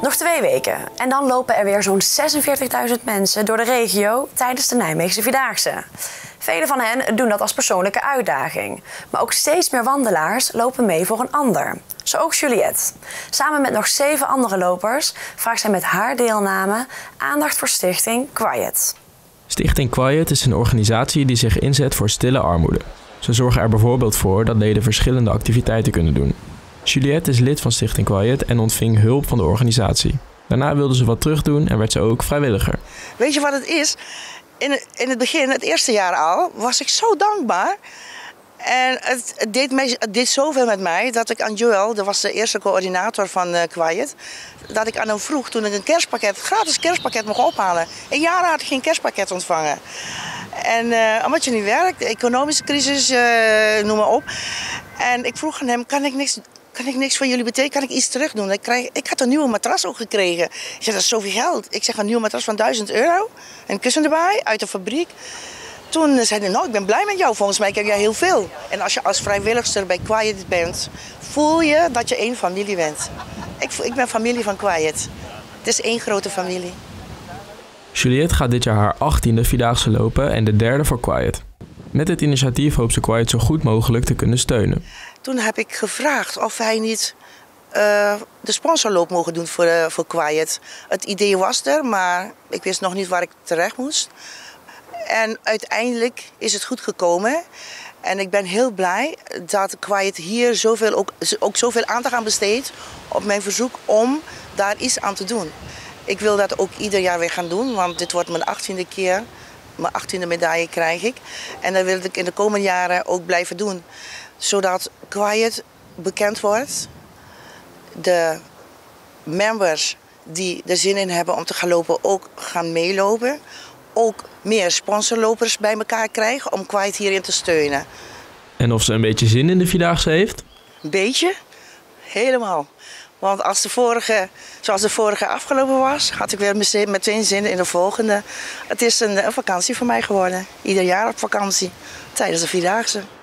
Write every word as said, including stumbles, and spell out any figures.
Nog twee weken en dan lopen er weer zo'n zesenveertigduizend mensen door de regio tijdens de Nijmeegse Vierdaagse. Velen van hen doen dat als persoonlijke uitdaging. Maar ook steeds meer wandelaars lopen mee voor een ander. Zo ook Juliette. Samen met nog zeven andere lopers vraagt zij met haar deelname aandacht voor Stichting Quiet. Stichting Quiet is een organisatie die zich inzet voor stille armoede. Ze zorgen er bijvoorbeeld voor dat leden verschillende activiteiten kunnen doen. Juliette is lid van Stichting Quiet en ontving hulp van de organisatie. Daarna wilde ze wat terugdoen en werd ze ook vrijwilliger. Weet je wat het is? In, in het begin, het eerste jaar al, was ik zo dankbaar. En het, het, deed mij, het deed zoveel met mij dat ik aan Joel, dat was de eerste coördinator van uh, Quiet, dat ik aan hem vroeg toen ik een kerstpakket, gratis kerstpakket mocht ophalen. Een jaar had ik geen kerstpakket ontvangen. En uh, omdat je niet werkt, de economische crisis, uh, noem maar op. En ik vroeg aan hem, kan ik niks... Kan ik niks voor jullie betekenen? Kan ik iets terug doen? Ik, krijg, ik had een nieuwe matras ook gekregen. Ik zeg, dat is zoveel geld. Ik zeg, een nieuwe matras van duizend euro. En een kussen erbij, uit de fabriek. Toen zei hij, nou, ik ben blij met jou. Volgens mij krijg jij heel veel. En als je als vrijwilligster bij Quiet bent, voel je dat je één familie bent. Ik, ik ben familie van Quiet. Het is één grote familie. Juliette gaat dit jaar haar achttiende Vierdaagse lopen en de derde voor Quiet. Met dit initiatief hoopt ze Quiet zo goed mogelijk te kunnen steunen. Toen heb ik gevraagd of wij niet uh, de sponsorloop mogen doen voor, uh, voor Quiet. Het idee was er, maar ik wist nog niet waar ik terecht moest. En uiteindelijk is het goed gekomen. En ik ben heel blij dat Quiet hier zoveel, ook, ook zoveel aandacht aan besteedt op mijn verzoek om daar iets aan te doen. Ik wil dat ook ieder jaar weer gaan doen, want dit wordt mijn achttiende keer. Mijn achttiende medaille krijg ik. En dat wil ik in de komende jaren ook blijven doen. Zodat Quiet bekend wordt. De members die er zin in hebben om te gaan lopen ook gaan meelopen. Ook meer sponsorlopers bij elkaar krijgen om Quiet hierin te steunen. En of ze een beetje zin in de Vierdaagse heeft? Een beetje? Helemaal. Want als de vorige, zoals de vorige afgelopen was, had ik weer meteen zin in de volgende. Het is een, een vakantie voor mij geworden. Ieder jaar op vakantie, tijdens de Vierdaagse.